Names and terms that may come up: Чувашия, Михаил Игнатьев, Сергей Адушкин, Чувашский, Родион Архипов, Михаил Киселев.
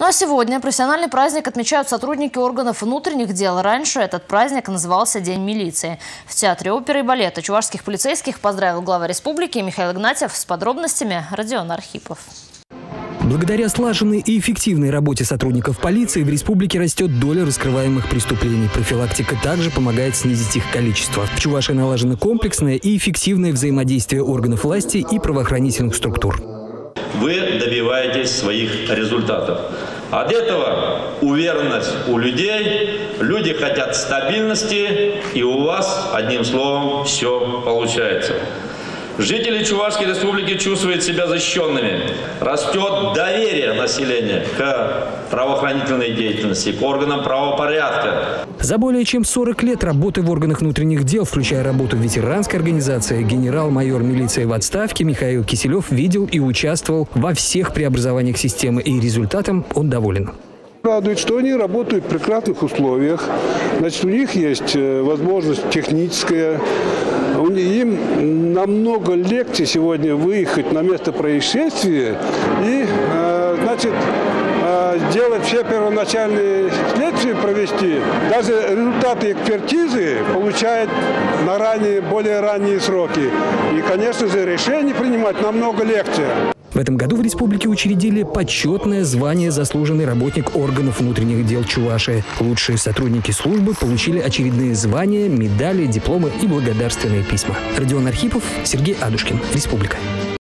Ну а сегодня профессиональный праздник отмечают сотрудники органов внутренних дел. Раньше этот праздник назывался День милиции. В Театре оперы и балета чувашских полицейских поздравил глава республики Михаил Игнатьев. С подробностями Родион Архипов. Благодаря слаженной и эффективной работе сотрудников полиции в республике растет доля раскрываемых преступлений. Профилактика также помогает снизить их количество. В Чувашии налажено комплексное и эффективное взаимодействие органов власти и правоохранительных структур. Вы добиваетесь своих результатов. От этого уверенность у людей, люди хотят стабильности, и у вас, одним словом, все получается. Жители Чувашской республики чувствуют себя защищенными. Растет доверие населения к правоохранительной деятельности, к органам правопорядка. За более чем 40 лет работы в органах внутренних дел, включая работу в ветеранской организации, генерал-майор милиции в отставке Михаил Киселев видел и участвовал во всех преобразованиях системы, и результатом он доволен. Радует, что они работают в прекрасных условиях. Значит, у них есть возможность техническая. Им намного легче сегодня выехать на место происшествия и, значит, делать все первоначальные следствия, провести. Даже результаты экспертизы получают на более ранние сроки. И, конечно же, решение принимать намного легче. В этом году в республике учредили почетное звание «Заслуженный работник органов внутренних дел Чувашии». Лучшие сотрудники службы получили очередные звания, медали, дипломы и благодарственные письма. Родион Архипов, Сергей Адушкин, Республика.